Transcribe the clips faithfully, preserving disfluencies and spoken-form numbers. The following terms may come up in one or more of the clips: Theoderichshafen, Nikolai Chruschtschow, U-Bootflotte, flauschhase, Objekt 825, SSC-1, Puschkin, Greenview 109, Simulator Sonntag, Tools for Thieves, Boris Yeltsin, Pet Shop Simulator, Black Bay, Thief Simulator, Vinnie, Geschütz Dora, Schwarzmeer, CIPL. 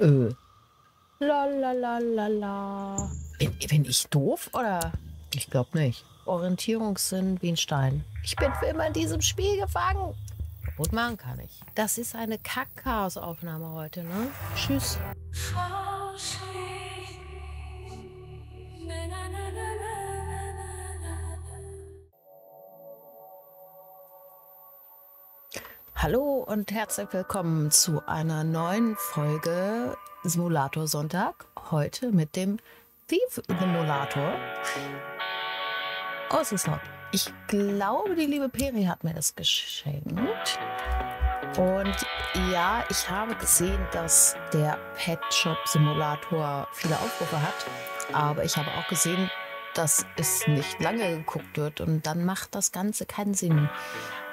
Äh. La, la, la, la, la. Bin, bin ich doof oder? Ich glaube nicht. Orientierungssinn wie ein Stein. Ich bin für immer in diesem Spiel gefangen. Gut machen kann ich. Das ist eine Kack-Chaos-Aufnahme heute, ne? Tschüss. Hallo und herzlich willkommen zu einer neuen Folge Simulator Sonntag. Heute mit dem Thief Simulator. Oh, es ist laut. Ich glaube, die liebe Peri hat mir das geschenkt. Und ja, ich habe gesehen, dass der Pet Shop Simulator viele Aufrufe hat. Aber ich habe auch gesehen, dass es nicht lange geguckt wird. Und dann macht das Ganze keinen Sinn.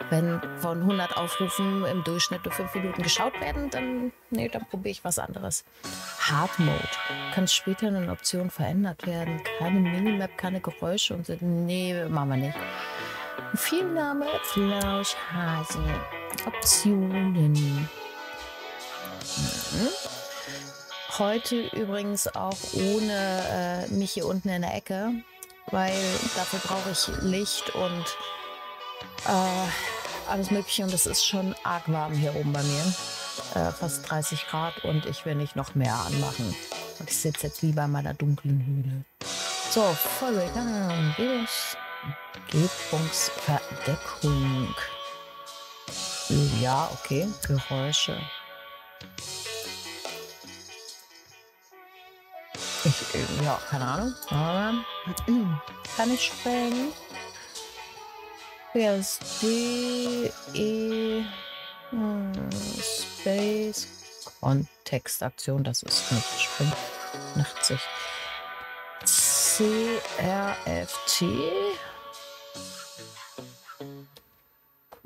Wenn von hundert Aufrufen im Durchschnitt nur fünf Minuten geschaut werden, dann, nee, dann probiere ich was anderes. Hard Mode. Kann später in den Optionen verändert werden. Keine Minimap, keine Geräusche und so. Nee, machen wir nicht. Filmname, Flauschhase. Optionen. Mhm. Heute übrigens auch ohne äh, mich hier unten in der Ecke, weil dafür brauche ich Licht und äh, alles Mögliche. Und es ist schon arg warm hier oben bei mir. Äh, fast dreißig Grad und ich will nicht noch mehr anmachen. Und ich sitze jetzt wie bei meiner dunklen Höhle. So, voll dann Umgebungsverdeckung. Ja, okay. Geräusche. Ich, ja, keine Ahnung. Aber kann ich springen? Ja, D, E, Space, Kontextaktion, das ist nicht springen. achtzig. C, R, F, T.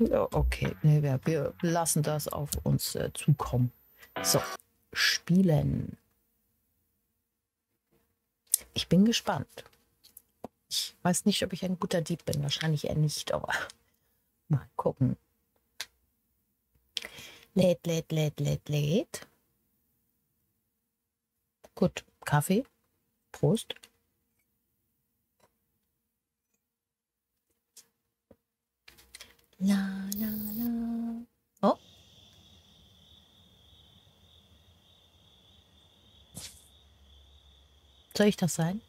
Ja, okay, nee, wir, wir lassen das auf uns äh, zukommen. So, spielen. Ich bin gespannt. Ich weiß nicht, ob ich ein guter Dieb bin. Wahrscheinlich eher nicht, aber mal gucken. Lädt, lädt, lädt, lädt, lädt. Gut, Kaffee. Prost. La, la, la. Oh. Soll ich das sein?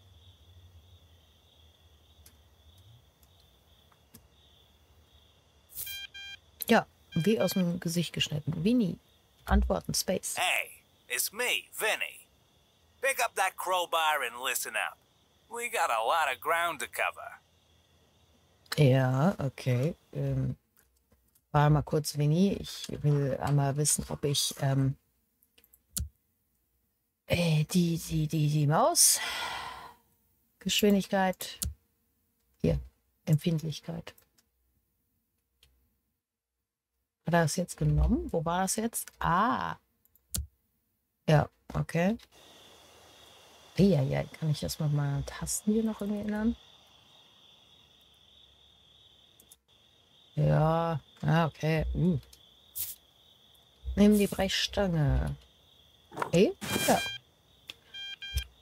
Ja, wie aus dem Gesicht geschnitten. Vinnie, antworten, Space. Hey, it's me, Vinnie. Pick up that crowbar and listen up. We got a lot of ground to cover. Ja, okay. Ähm, war mal kurz, Vinnie. Ich will einmal wissen, ob ich... Ähm, Die, die, die, die Maus. Geschwindigkeit. Hier. Empfindlichkeit. Hat er das jetzt genommen? Wo war das jetzt? Ah. Ja, okay. Ja, ja, kann ich das mit meinen Tasten hier noch irgendwie ändern? Ja, ah, okay. Uh. Nimm die Brechstange. Hey? Ja.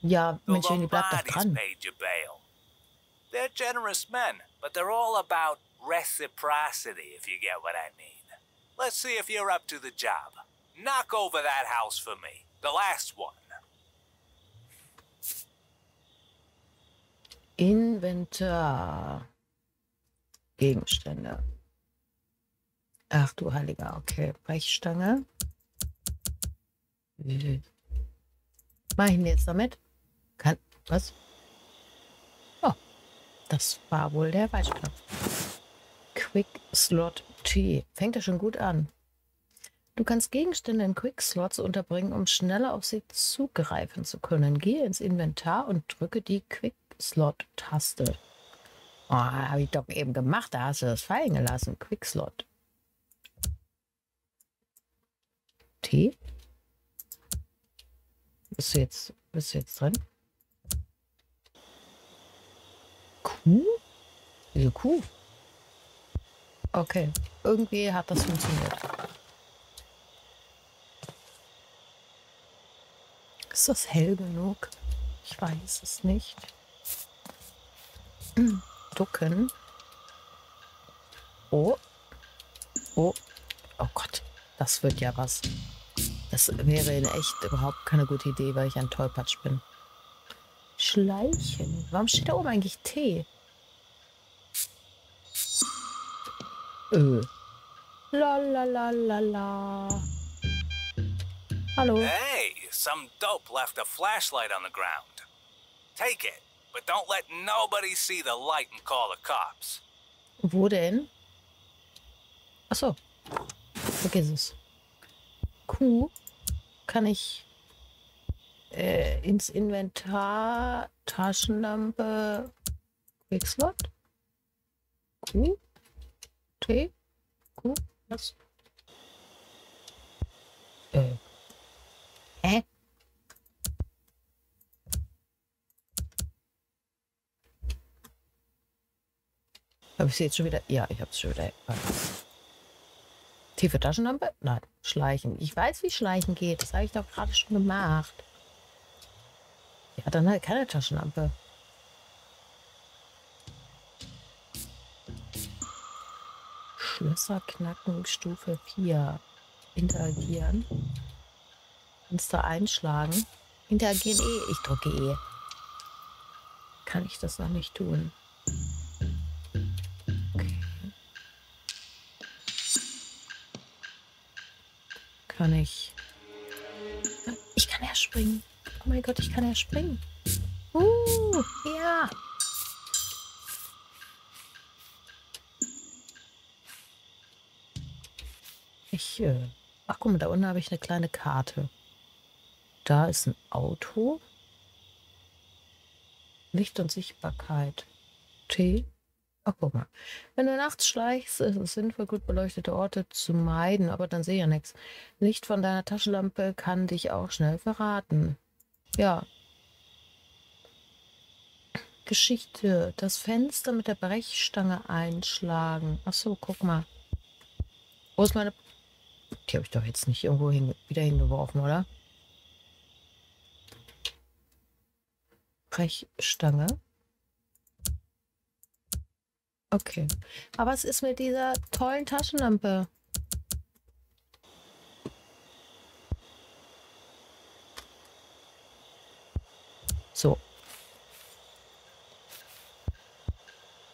Ja, Mensch, die bleibt doch dran. They're generous men, but they're all about reciprocity, if you get what I mean. Let's see if you're up to the job. Knock over that house for me. The last one. Inventar. Gegenstände. Ach du Heiliger, okay. Brechstange. Mach ich ihn jetzt damit? Kann. Was? Oh. Das war wohl der Weichknopf. Quick Slot T. Fängt ja schon gut an. Du kannst Gegenstände in Quick Slots unterbringen, um schneller auf sie zugreifen zu können. Gehe ins Inventar und drücke die Quick Slot Taste. Oh, habe ich doch eben gemacht. Da hast du das fallen gelassen. Quick Slot T. Bist du jetzt, bist du jetzt drin? Kuh? Diese Kuh? Okay, irgendwie hat das funktioniert. Ist das hell genug? Ich weiß es nicht. Ducken. Oh. Oh. Oh Gott. Das wird ja was. Das wäre in echt überhaupt keine gute Idee, weil ich ein Tollpatsch bin. Schleichen. Warum steht da oben eigentlich T? Öh. La la la la la. Hallo. Hey, some dope left a flashlight on the ground. Take it, but don't let nobody see the light and call the cops. Wo denn? Achso. Vergiss es. Q kann ich äh, ins Inventar, Taschenlampe, Quickslot. Q, T, Q, was? Äh. Hä? Habe ich sie jetzt schon wieder? Ja, ich habe es schon wieder. Tiefe Taschenlampe? Nein, Schleichen. Ich weiß, wie Schleichen geht. Das habe ich doch gerade schon gemacht. Ja, dann halt keine Taschenlampe. Schlösser knacken, Stufe vier. Interagieren. Fenster einschlagen. Interagieren E. Ich drücke E. Kann ich das noch nicht tun? Kann ich. Ich kann ja springen. Oh mein Gott, ich kann ja springen. Uh, ja. Ich. Äh Ach guck mal, da unten habe ich eine kleine Karte. Da ist ein Auto. Licht und Sichtbarkeit. T. Ach, guck mal. Wenn du nachts schleichst, ist es sinnvoll, gut beleuchtete Orte zu meiden, aber dann sehe ich ja nichts. Licht von deiner Taschenlampe kann dich auch schnell verraten. Ja. Geschichte. Das Fenster mit der Brechstange einschlagen. Ach so, guck mal. Wo ist meine... Die habe ich doch jetzt nicht irgendwo hin, wieder hingeworfen, oder? Brechstange. Okay. Aber was ist mit dieser tollen Taschenlampe? So.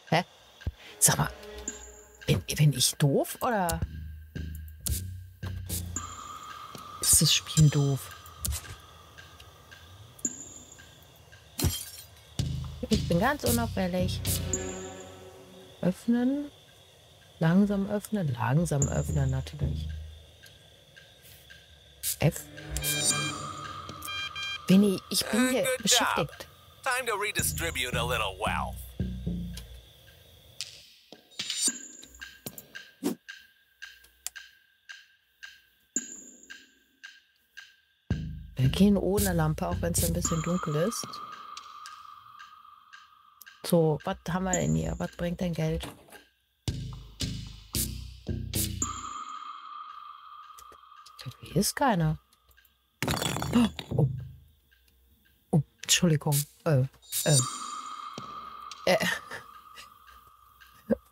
Hä? Sag mal, bin, bin ich doof oder ist das Spiel doof? Ich bin ganz unauffällig. Öffnen, langsam öffnen, langsam öffnen natürlich. F. Vinnie, ich bin hier uh, beschäftigt. Time to redistribute a little wealth. Wir gehen ohne Lampe, auch wenn es ein bisschen dunkel ist. So, was haben wir denn hier? Was bringt denn Geld? Hier ist keiner. Oh. Oh, Entschuldigung. Äh, äh. Äh.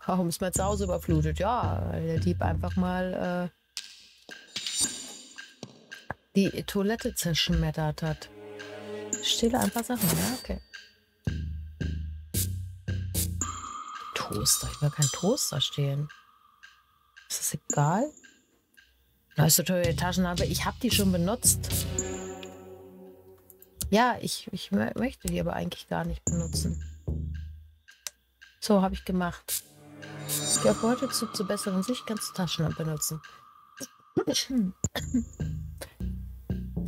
Warum ist mein Haus überflutet? Ja, weil der Dieb einfach mal äh, die Toilette zerschmettert hat. Stehle ein paar Sachen, ja? Okay. Toaster. Ich will kein Toaster stehen. Ist das egal? Na, ist so teure Taschenlampe. Ich habe die schon benutzt. Ja, ich, ich möchte die aber eigentlich gar nicht benutzen. So, habe ich gemacht. Der Beutezug zur besseren Sicht kannst du Taschenlampe benutzen.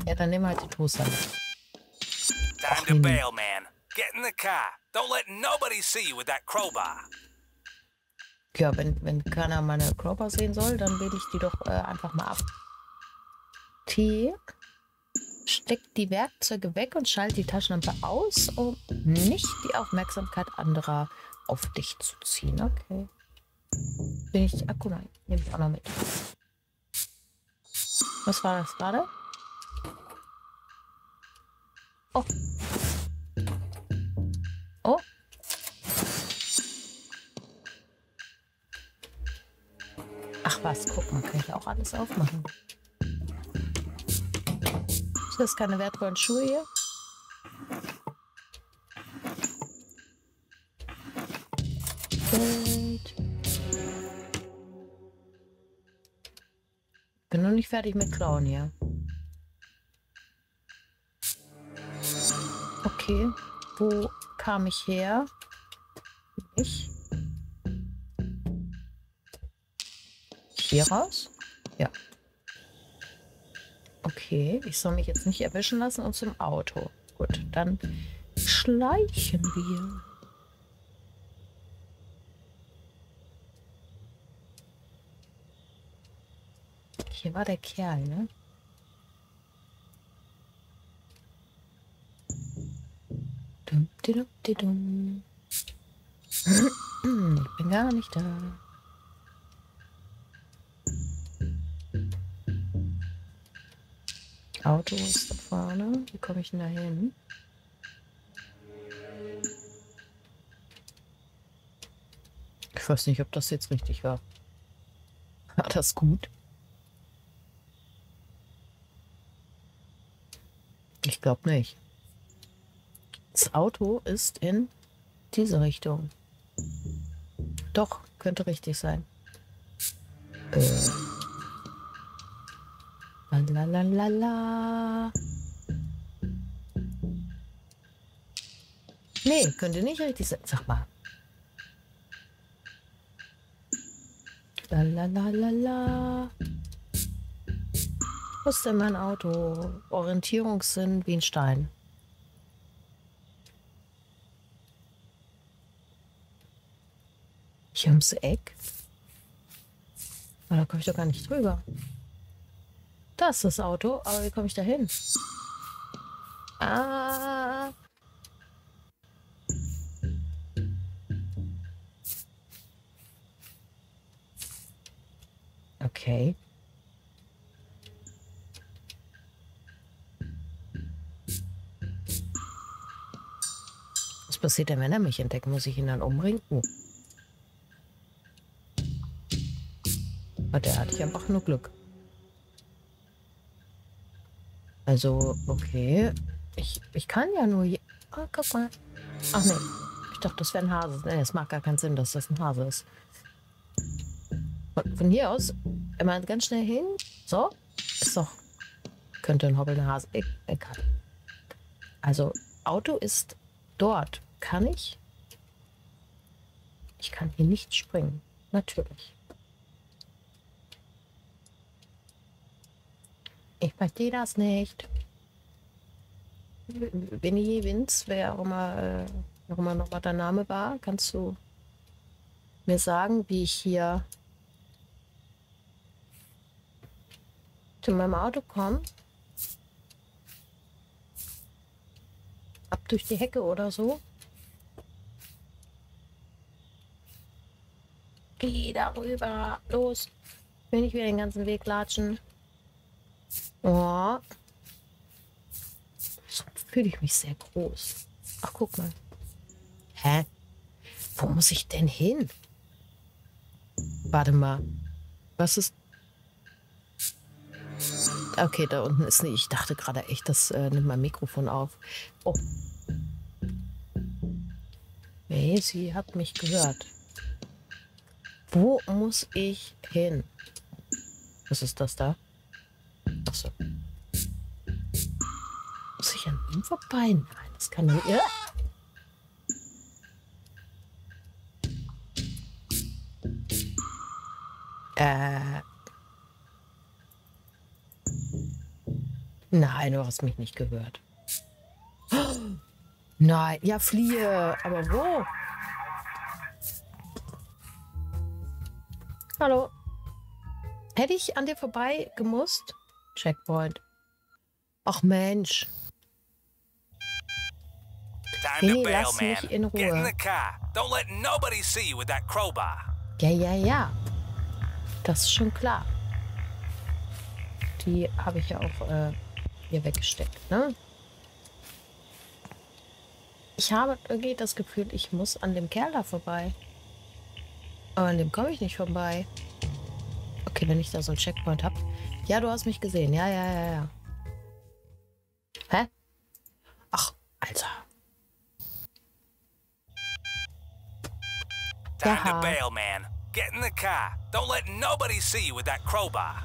Ja, dann nehmen wir halt die Toaster. Time to bail, man. Get in the car. Don't let nobody see you with that crowbar. Ja, wenn, wenn keiner meine Crowbar sehen soll, dann wähle ich die doch äh, einfach mal ab. T. Steckt die Werkzeuge weg und schaltet die Taschenlampe aus, um nicht die Aufmerksamkeit anderer auf dich zu ziehen. Okay. Bin ich. Ah, guck mal, nehme ich auch noch mit. Was war das gerade? Oh. Oh. Ach was, guck mal, kann ich auch alles aufmachen. Ist das keine wertvollen Schuhe hier? Geld. Bin noch nicht fertig mit Klauen hier. Okay, wo kam ich her? Ich? Hier raus? Ja. Okay, ich soll mich jetzt nicht erwischen lassen und zum Auto. Gut, dann schleichen wir. Hier war der Kerl, ne? Ich bin gar nicht da. Auto ist da vorne. Wie komme ich denn da hin? Ich weiß nicht, ob das jetzt richtig war. War das gut? Ich glaube nicht. Das Auto ist in diese Richtung. Doch, könnte richtig sein. Äh. Lalalala. Nee, könnte nicht richtig sein. Sag mal. Lalalala. Wo ist denn mein Auto? Orientierungssinn wie ein Stein. Hier ums Eck. Aber da komme ich doch gar nicht drüber. Das ist das Auto, aber wie komme ich da hin? Ah. Okay. Was passiert denn, wenn er mich entdeckt? Muss ich ihn dann umbringen? Uh. Der hatte ich einfach nur Glück. Also, okay. Ich, ich kann ja nur... Je ah, guck mal. Ach nee. Ich dachte, das wäre ein Hase. Nee, es macht gar keinen Sinn, dass das ein Hase ist. Von, von hier aus immer ganz schnell hin. So. Ist doch... Könnte ein hoppelnder Hase... Ich, ich kann. Also, Auto ist dort. Kann ich? Ich kann hier nicht springen. Natürlich. Ich verstehe das nicht. Vinnie, Vince, wer auch immer, äh, auch immer noch mal dein Name war, kannst du mir sagen, wie ich hier zu meinem Auto komme? Ab durch die Hecke oder so. Geh darüber. Los. Will nicht wieder den ganzen Weg latschen. Oh. So fühle ich mich sehr groß. Ach, guck mal. Hä? Wo muss ich denn hin? Warte mal. Was ist... Okay, da unten ist nicht. Ich dachte gerade echt, das äh, nimmt mein Mikrofon auf. Oh. Nee, sie hat mich gehört. Wo muss ich hin? Was ist das da? Achso. Muss ich an ihm vorbei? Nein, das kann nicht. Ja. Äh. Nein, du hast mich nicht gehört. Nein, ja, fliehe. Aber wo? Hallo. Hätte ich an dir vorbei gemusst? Checkpoint. Ach Mensch. Vinnie, lass mich in Ruhe. Ja, ja, ja. Das ist schon klar. Die habe ich ja auch äh, hier weggesteckt, ne? Ich habe irgendwie das Gefühl, ich muss an dem Kerl da vorbei. Aber an dem komme ich nicht vorbei. Okay, wenn ich da so einen Checkpoint habe. Ja, du hast mich gesehen. Ja, ja, ja, ja. Hä? Ach, Alter. Time to bail, man. Get in the car. Don't let nobody see you with that crowbar.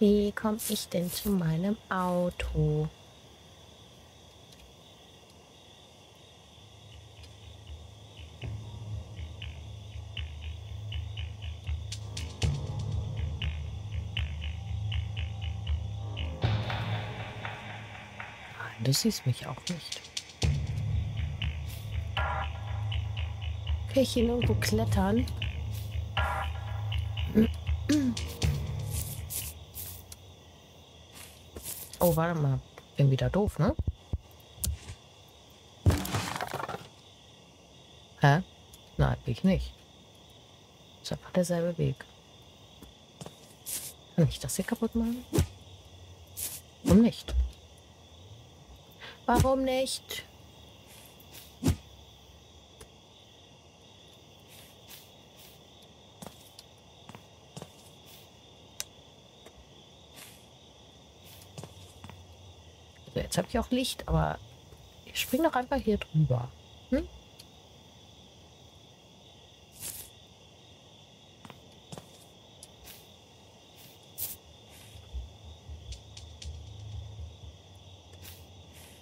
Wie komme ich denn zu meinem Auto? Nein, du siehst mich auch nicht. Kann ich hier irgendwo klettern? Oh, warte mal. Bin wieder doof, ne? Hä? Nein, bin ich nicht. Ist einfach derselbe Weg. Kann ich das hier kaputt machen? Warum nicht? Warum nicht? Jetzt habe ich auch Licht, aber ich springe doch einfach hier drüber. Hm?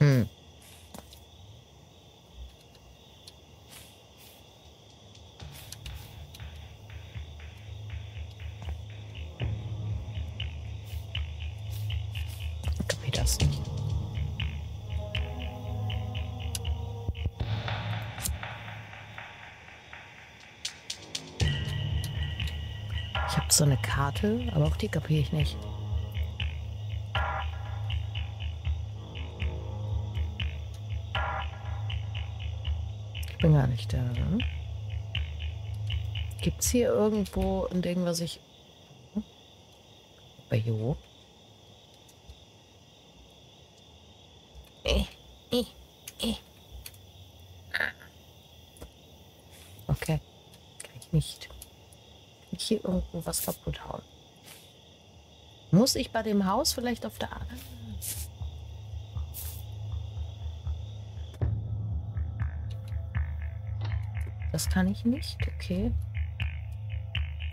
Hm. Ich kapier das nicht. So eine Karte, aber auch die kapiere ich nicht. Ich bin gar nicht da. Ne? Gibt es hier irgendwo ein Ding, was ich... Hm? Bei Jo. Okay. Kann ich nicht. Hier irgendwo was kaputt hauen. Muss ich bei dem Haus vielleicht auf der anderen? Das kann ich nicht, okay.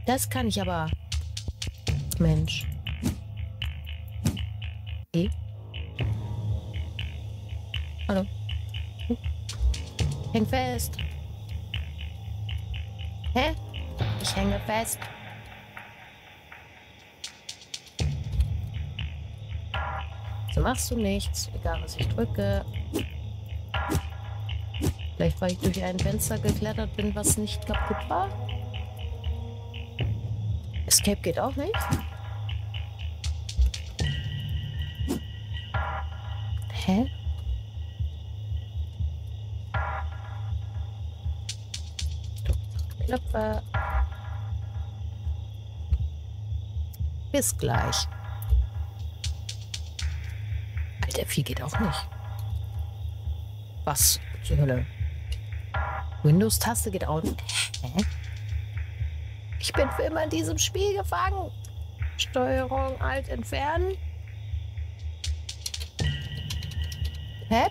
Das kann ich aber. Mensch. E. Hallo. Hm. Häng fest. Hä? Ich hänge fest. So machst du nichts, egal was ich drücke. Vielleicht weil ich durch ein Fenster geklettert bin, was nicht kaputt war. Escape geht auch nicht. Hä? Klopfer. Bis gleich. Alter, viel geht auch nicht. Was zur Hölle? Windows-Taste geht auch nicht. Hä? Ich bin für immer in diesem Spiel gefangen. Steuerung Alt entfernen. Hä?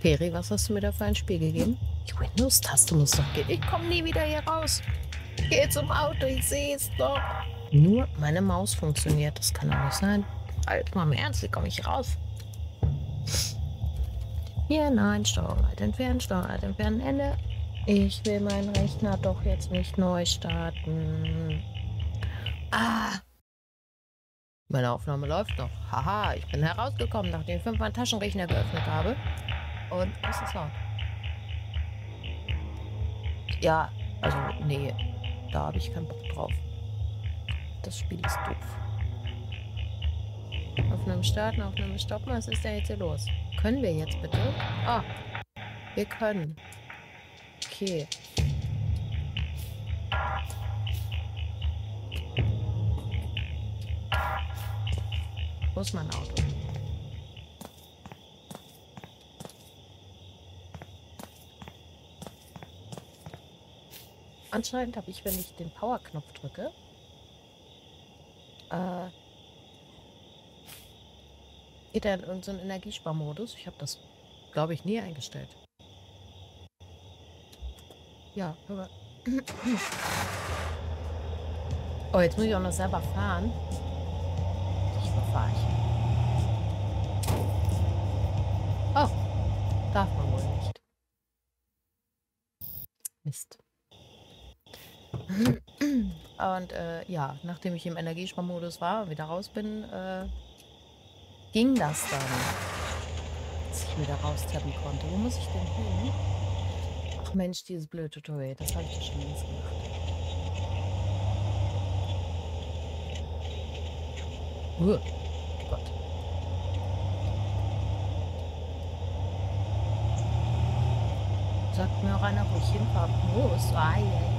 Peri, was hast du mir da für ein Spiel gegeben? Die Windows-Taste muss doch gehen. Ich komme nie wieder hier raus. Geh zum Auto, ich sehe es doch. Nur meine Maus funktioniert, das kann doch nicht sein. Alter, mal im Ernst, wie komme ich raus? Ja, nein, Steuerung Alt entfernen, Steuerung Alt entfernen, Ende. Ich will meinen Rechner doch jetzt nicht neu starten. Ah! Meine Aufnahme läuft noch. Haha, ich bin herausgekommen, nachdem ich fünfmal Taschenrechner geöffnet habe. Und was ist das? Ja, also, nee. Da habe ich keinen Bock drauf. Das Spiel ist doof. Auf einem Starten, auf einem Stoppen. Was ist denn jetzt hier los? Können wir jetzt bitte? Ah, wir können. Okay. Wo ist mein Auto? Anscheinend habe ich, wenn ich den Power-Knopf drücke, äh, geht er in irgendeinen Energiesparmodus. Ich habe das, glaube ich, nie eingestellt. Ja, hör mal. Oh, jetzt muss ich auch noch selber fahren. Ich verfahre ich. Oh, darf man wohl nicht. Mist. Und äh, ja, nachdem ich im Energiesparmodus war und wieder raus bin, äh, ging das dann, dass ich wieder raustappen konnte. Wo muss ich denn hin? Ach Mensch, dieses blöde Tutorial, das habe ich ja schon längst gemacht. Uh, Gott. Sagt mir auch einer, wo ich hinfahren muss. Ah, yeah.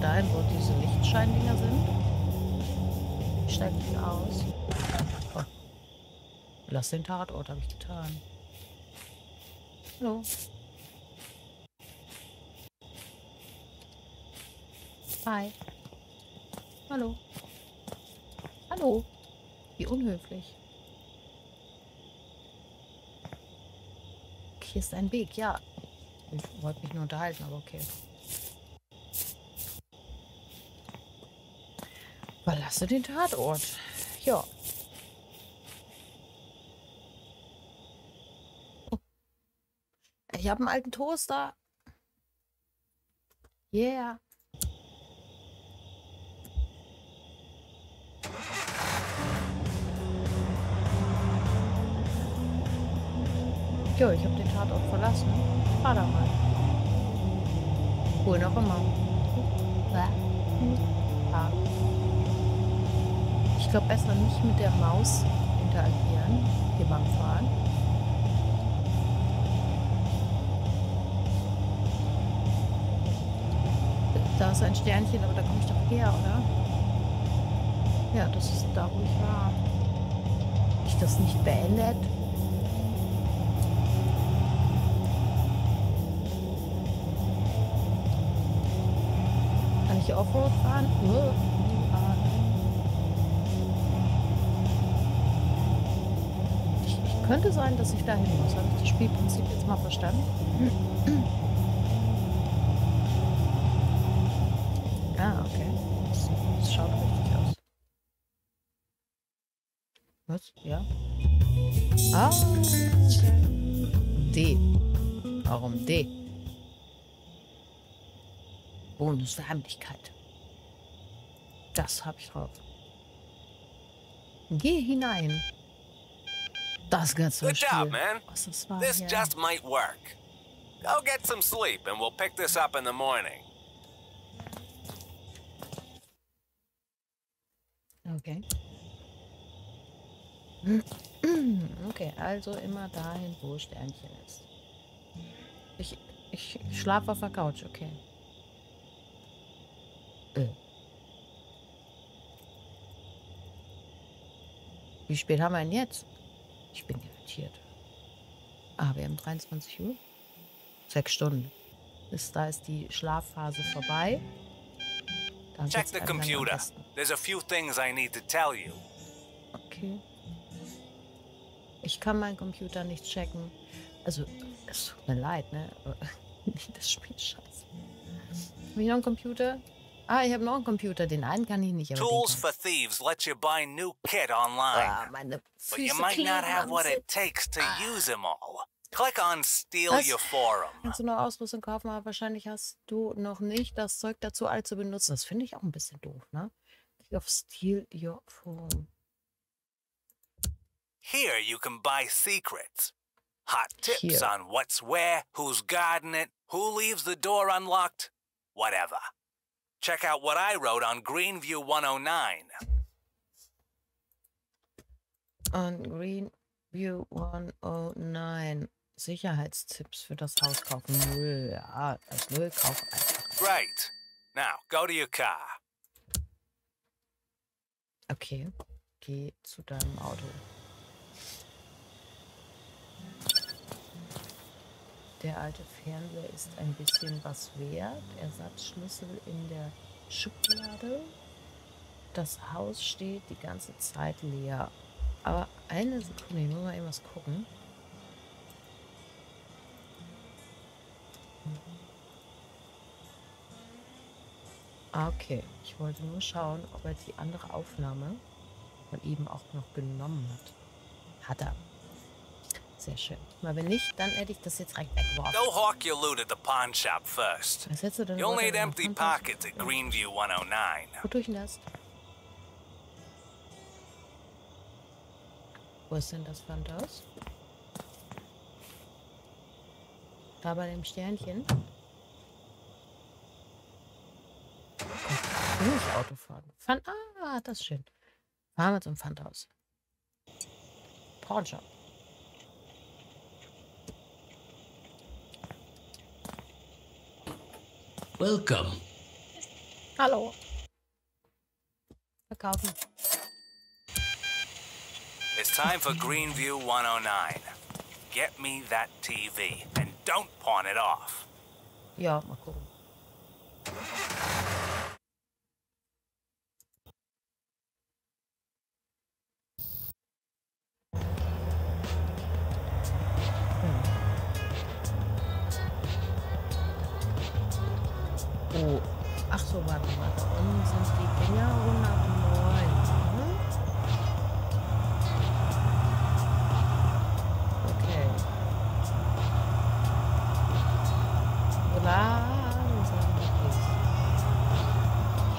Dahin, wo diese Lichtscheindinger sind. Ich steige ihn aus. Oh. Lass den Tatort, habe ich getan. Hallo. Hi. Hallo. Hallo. Wie unhöflich. Hier ist ein Weg, ja. Ich wollte mich nur unterhalten, aber okay. Verlasse den Tatort. Ja. Oh. Ich habe einen alten Toaster. Yeah. Jo, ich habe den Tatort verlassen. Ich fahr da mal. Wohl noch immer. Ja. Ich glaube, besser nicht mit der Maus interagieren, hier beim Fahren. Da ist ein Sternchen, aber da komme ich doch her, oder? Ja, das ist da, wo ich war. Habe ich das nicht beendet? Kann ich Offroad fahren? Uh. Könnte sein, dass ich dahin muss. Habe ich das Spielprinzip jetzt mal verstanden? Ah, okay. Das, das schaut richtig aus. Was? Ja. Ah. Okay. D. Warum D? Bonus der Heimlichkeit. Das habe ich drauf. Geh hinein. Das ganze Good Spiel. Job, man. Was das war, this yeah. just might work. Go get some sleep and we'll pick this up in the morning. Okay. Okay, also immer dahin, wo Sternchen ist. Ich, ich, ich schlafe auf der Couch, okay. Äh. Wie spät haben wir denn jetzt? Ich bin irritiert. Ah, wir haben dreiundzwanzig Uhr. Sechs Stunden. Bis da ist die Schlafphase vorbei. Dann check the computer. There's a few things I need to tell you. Okay. Ich kann meinen Computer nicht checken. Also, es tut mir leid, ne? Nicht das Spiel, scheiße. Habe ich noch einen Computer? Ah, ich habe noch einen Computer. Den einen kann ich nicht. Tools for Thieves let you buy new kit online. Oh, meine Füße, but you might not have what it takes to ah. use them all. Click on Steal Was? Your Forum. Kannst du noch Ausrüstung kaufen, aber wahrscheinlich hast du noch nicht das Zeug dazu, all zu benutzen. Das finde ich auch ein bisschen doof, ne? Click auf Steal Your Forum. Here you can buy secrets. Hot tips Hier. on what's where, who's guarding it, who leaves the door unlocked, whatever. Check out what I wrote on Greenview one oh nine. On Greenview one oh nine. Sicherheitstipps für das Haus kaufen. Null. Ja, das Null kauf einfach. Great. Now go to your car. Okay. Geh zu deinem Auto. Der alte Fernseher ist ein bisschen was wert. Ersatzschlüssel in der Schublade. Das Haus steht die ganze Zeit leer. Aber eine Sekunde, ich muss mal irgendwas gucken. Okay, ich wollte nur schauen, ob er die andere Aufnahme von eben auch noch genommen hat. Hat er. Sehr schön. Mal wenn nicht, dann hätte ich das jetzt recht weggeworfen. Go hawk your loot at the pawn shop first. You'll need empty pockets at Greenview one oh nine. Gut durchlässt. Wo ist denn das Pfandhaus? Da bei dem Sternchen. Ich will nicht Auto fahren. Pfand, ah, das ist schön. Fahren wir zum Pfandhaus. Pawnshop. Welcome. Hallo. Verkaufen. It's time for Greenview one oh nine. Get me that T V and don't pawn it off. Ja, mal gucken. Oh, ach so, warte mal, da unten sind die Gänger hundertneun. Hm? Okay. So langsam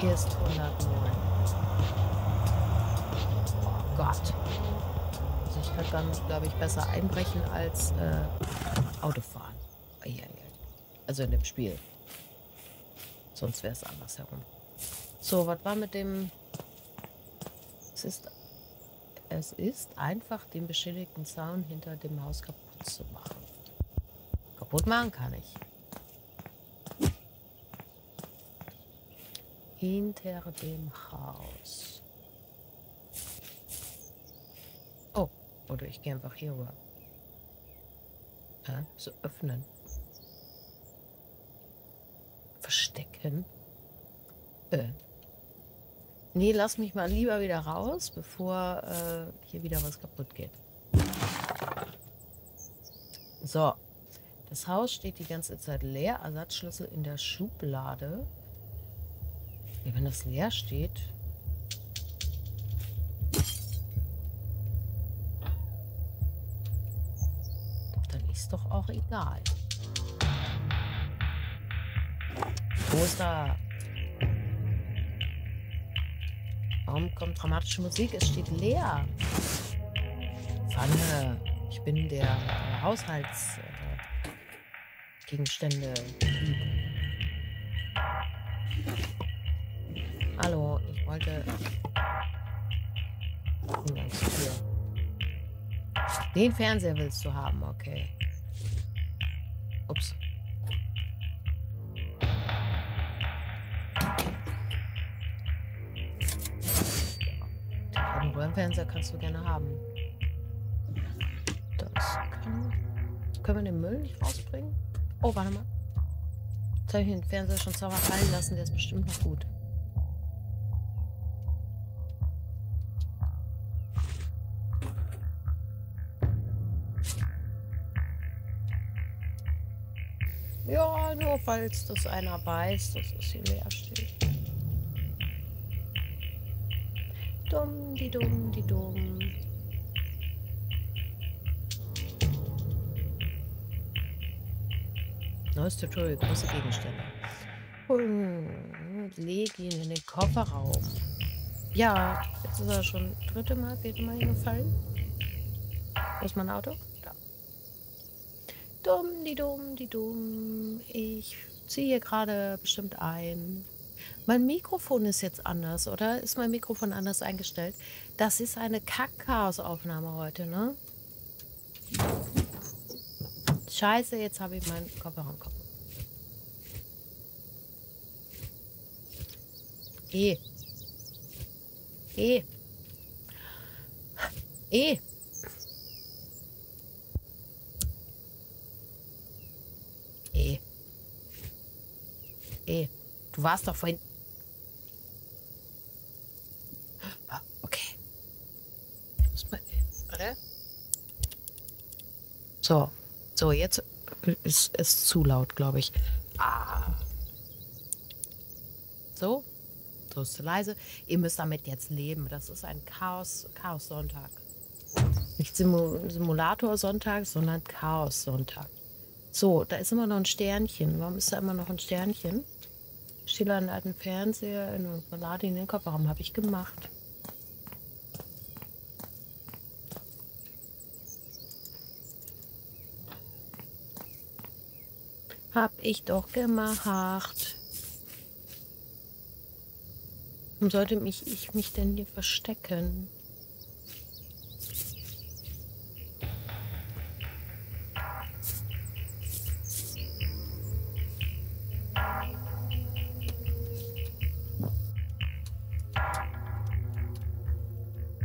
geht's. Hier ist hundertneun. Oh Gott. Also ich kann dann, glaube ich, besser einbrechen als äh, Autofahren. Also in dem Spiel. Sonst wäre es andersherum. So, was war mit dem... Es ist, es ist einfach, den beschädigten Zaun hinter dem Haus kaputt zu machen. Kaputt machen kann ich. Hinter dem Haus. Oh, oder ich gehe einfach hier rüber. Ja, so öffnen. Verstecken. Äh. Nee, lass mich mal lieber wieder raus, bevor äh, hier wieder was kaputt geht. So. Das Haus steht die ganze Zeit leer. Ersatzschlüssel in der Schublade. Ja, wenn das leer steht... Dann ist doch auch egal. Wo ist da? Warum kommt dramatische Musik? Es steht leer. Pfanne. Ich bin der äh, Haushaltsgegenstände. Äh, Hallo, ich wollte... Hier. Den Fernseher willst du haben, okay. Ups. Fernseher kannst du gerne haben. Das kann... Können wir den Müll nicht rausbringen? Oh, warte mal. Jetzt habe ich den Fernseher schon zweimal fallen lassen. Der ist bestimmt noch gut. Ja, nur falls das einer weiß, dass es hier leer steht. Dumm, die dumm, die dumm. Neues Tutorial, große Gegenstände. Und leg ihn in den Kofferraum. Ja, jetzt ist er schon das dritte Mal, vierte Mal hingefallen. Wo ist mein Auto? Da. Dumm, die dumm, die dumm. Ich ziehe hier gerade bestimmt ein. Mein Mikrofon ist jetzt anders, oder? Ist mein Mikrofon anders eingestellt? Das ist eine Kack-Chaos-Aufnahme heute, ne? Scheiße, jetzt habe ich meinen Kopfhörer am Kopf. E. E. E. E. E. Du warst doch vorhin... Okay. Muss man... Oder? So. So, jetzt ist es zu laut, glaube ich. Ah. So. So ist es leise. Ihr müsst damit jetzt leben. Das ist ein Chaos, Chaos-Sonntag. Nicht Simulator-Sonntag, sondern Chaos-Sonntag. So, da ist immer noch ein Sternchen. Warum ist da immer noch ein Sternchen? Steht da einen alten Fernseher in einer Ballade in den Kopf. Warum habe ich gemacht? Hab ich doch gemacht. Warum sollte mich, ich mich denn hier verstecken?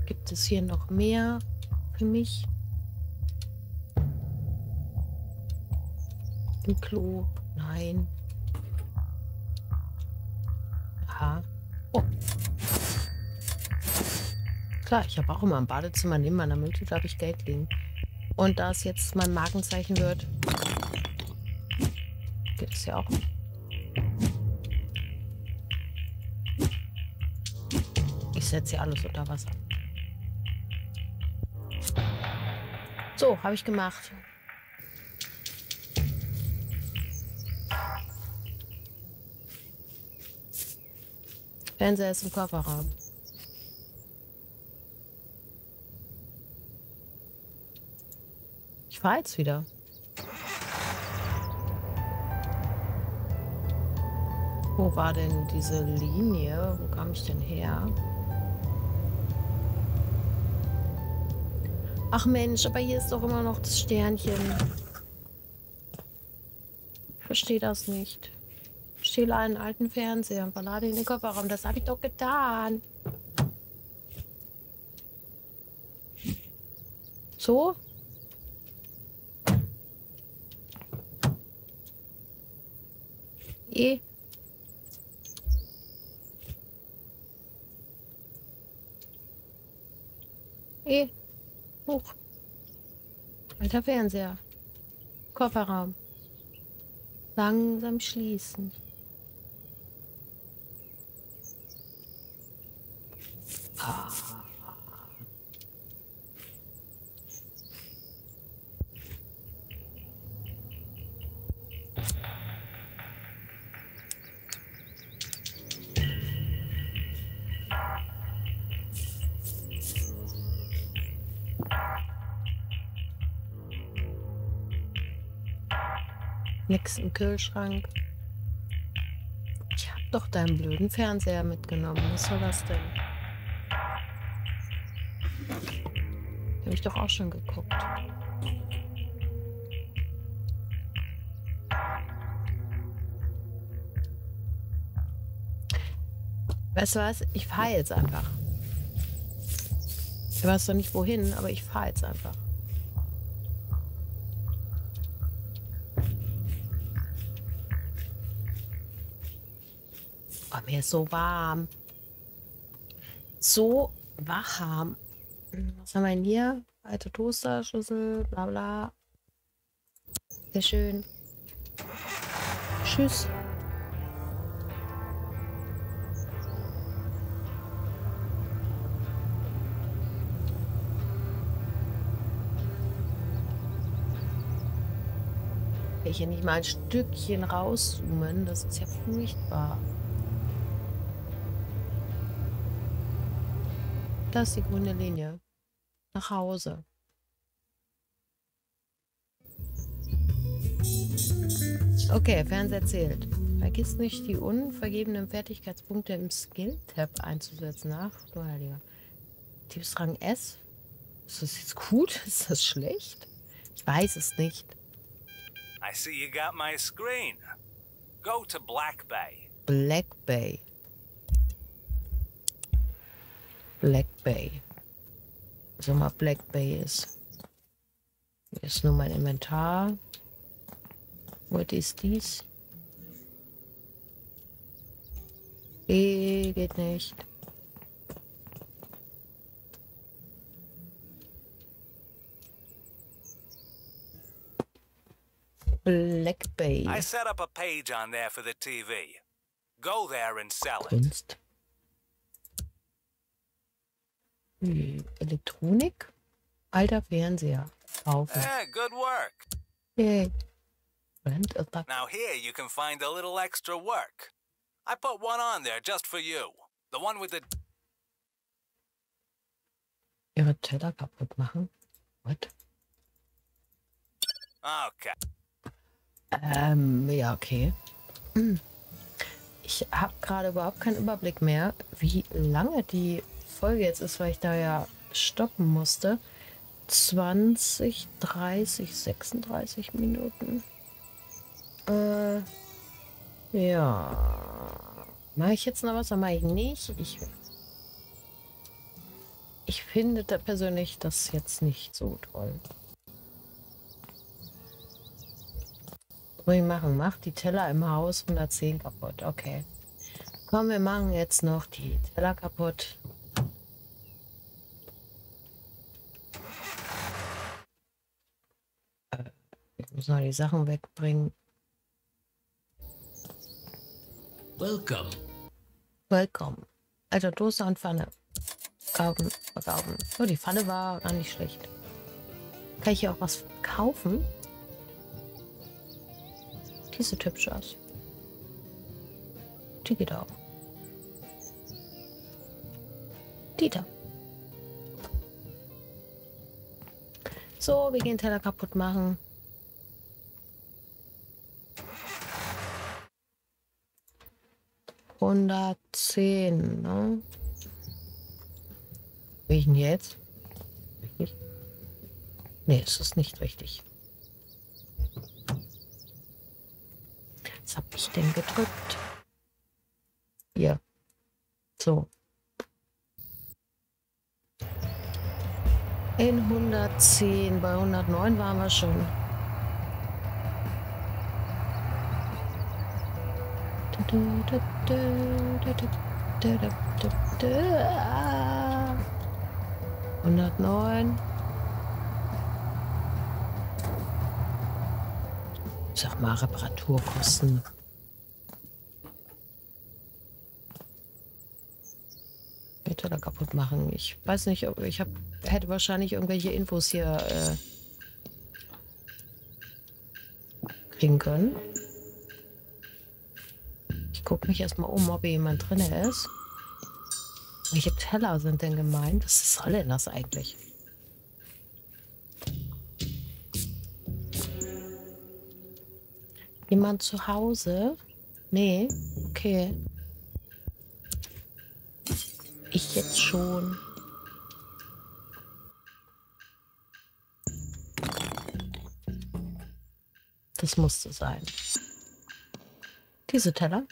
Gibt es hier noch mehr für mich? Im Klo? Nein. Aha. Oh. Klar, ich habe auch immer im Badezimmer neben meiner Mülltüte habe ich Geld liegen. Und da es jetzt mein Markenzeichen wird, gibt es ja auch. Ich setze hier alles unter Wasser. So, habe ich gemacht. Fernseher ist im Kofferraum. Ich fahre jetzt wieder. Wo war denn diese Linie? Wo kam ich denn her? Ach Mensch, aber hier ist doch immer noch das Sternchen. Ich verstehe das nicht. Ich stehle einen alten Fernseher und verlade ihn in den Kofferraum. Das habe ich doch getan. So? E. E. Hoch. Alter Fernseher. Kofferraum. Langsam schließen. Ah. Nix im Kühlschrank. Ich hab doch deinen blöden Fernseher mitgenommen. Was soll das denn? Den hab ich doch auch schon geguckt. Weißt du was? Ich fahre jetzt einfach. Ich weiß doch nicht wohin, aber ich fahre jetzt einfach. Mir ist so warm. So warm. Was haben wir denn hier? Alte Toaster, Schlüssel, bla bla. Sehr schön. Tschüss. Ich will hier nicht mal ein Stückchen rauszoomen. Das ist ja furchtbar. Das ist die grüne Linie. Nach Hause. Okay, Fernseher zählt. Vergiss nicht, die unvergebenen Fertigkeitspunkte im Skill-Tab einzusetzen. Ach, du Heiliger. Tippsrang S. Ist das jetzt gut? Ist das schlecht? Ich weiß es nicht. I see you got my screen. Go to Black Bay. Black Bay. Black Bay. So mal Black Bay ist. Hier ist nur mein Inventar. What is this? E geht nicht. Black Bay. I set up a page on there for the T V. Go there and sell it. Kunst. Hm, Elektronik? Alter Fernseher. Kaufen. Yeah, good work. Yay. Now here you can find a little extra work. I put one on there just for you. The one with the... Ihre Teller kaputt machen? What? Okay. Ähm, ja, okay. Ich habe gerade überhaupt keinen Überblick mehr, wie lange die Folge jetzt ist, weil ich da ja stoppen musste. zwanzig, dreißig, sechsunddreißig Minuten. Äh, ja. Mache ich jetzt noch was oder mache ich nicht? Ich, ich finde da persönlich das jetzt nicht so toll. Was machen? Macht die Teller im Haus hundertzehn kaputt. Okay. Komm, wir machen jetzt noch die Teller kaputt. Ich muss noch die Sachen wegbringen. Welcome. Welcome. Also Dose und Pfanne. Kaufen, verkaufen. Oh, die Pfanne war gar nicht schlecht. Kann ich hier auch was kaufen? Die sieht hübsch aus. Die geht auch. Die da. So, wir gehen Teller kaputt machen. hundertzehn, ne? Will ich denn jetzt? Richtig? Ne, es ist nicht richtig. Was habe ich denn gedrückt? Hier. So. In hundertzehn, bei hundertneun waren wir schon. hundertneun. Sag mal, Reparaturkosten. Bitte da kaputt machen. Ich weiß nicht, ob ich hab, hätte wahrscheinlich irgendwelche Infos hier äh, kriegen können. Ich gucke mich erstmal um, ob hier jemand drin ist. Welche Teller sind denn gemeint? Was soll denn das eigentlich? Jemand zu Hause? Nee, okay. Ich jetzt schon. Das musste sein. Diese Teller.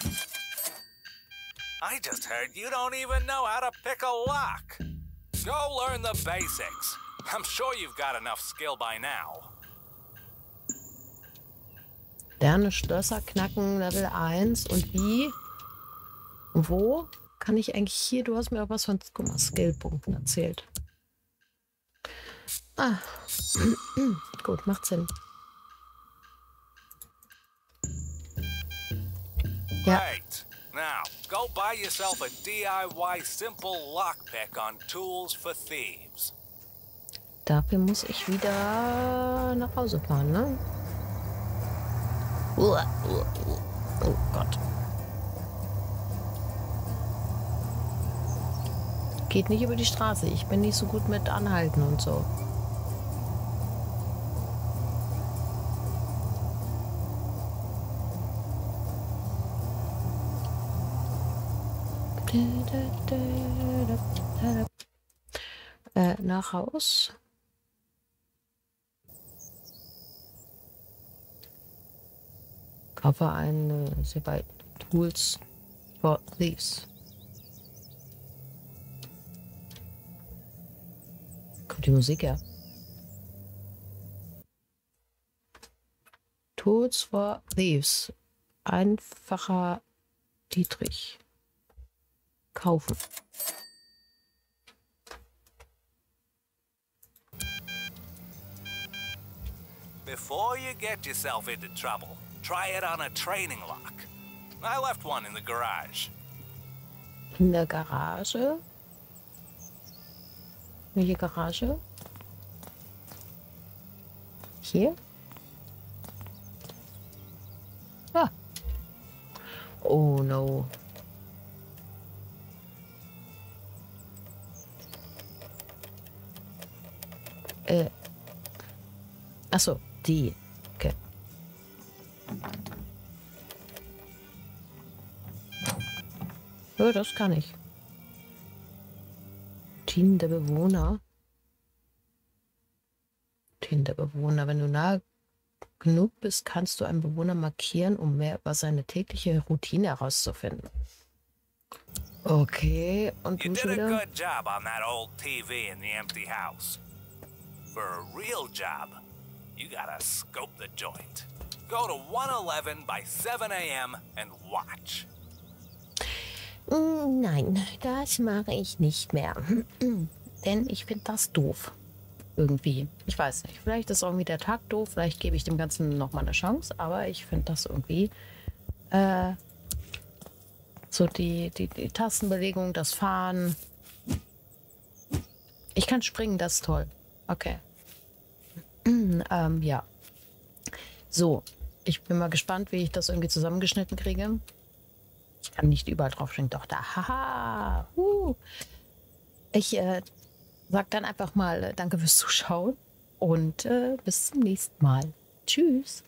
I just heard you don't even know how to pick a lock. Go learn the basics. I'm sure you've got enough skill by now. Lerne Schlösser knacken, Level eins. Und wie? Wo kann ich eigentlich hier? Du hast mir auch was von Skillpunkten erzählt. Ah, gut, macht Sinn. Ja. Right. Now, go buy yourself a D I Y simple lockpick on Tools for Thieves. Dafür muss ich wieder nach Hause fahren, ne? Oh Gott. Geht nicht über die Straße. Ich bin nicht so gut mit Anhalten und so. Äh, nach Haus. aber eine sehr weit Tools for Thieves. Kommt die Musik her? Tools for Thieves. Einfacher Dietrich. Kaufen. Before you get yourself into trouble, try it on a training lock. I left one in the garage. In der Garage? Welche Garage? Hier? Ah. Oh no. Äh. Achso, die. Okay. Oh, das kann ich. Team der Bewohner. Team der Bewohner. Wenn du nah genug bist, kannst du einen Bewohner markieren, um mehr über seine tägliche Routine herauszufinden. Okay, und du schon wieder? Nein, das mache ich nicht mehr. Denn ich finde das doof. Irgendwie. Ich weiß nicht. Vielleicht ist irgendwie der Tag doof. Vielleicht gebe ich dem Ganzen nochmal eine Chance. Aber ich finde das irgendwie äh, so die, die, die Tastenbelegung, das Fahren. Ich kann springen, das ist toll. Okay. ähm, ja. So. Ich bin mal gespannt, wie ich das irgendwie zusammengeschnitten kriege. Ich kann nicht überall drauf springen, doch da. Haha. Uh. Ich äh, sag dann einfach mal äh, danke fürs Zuschauen und äh, bis zum nächsten Mal. Tschüss.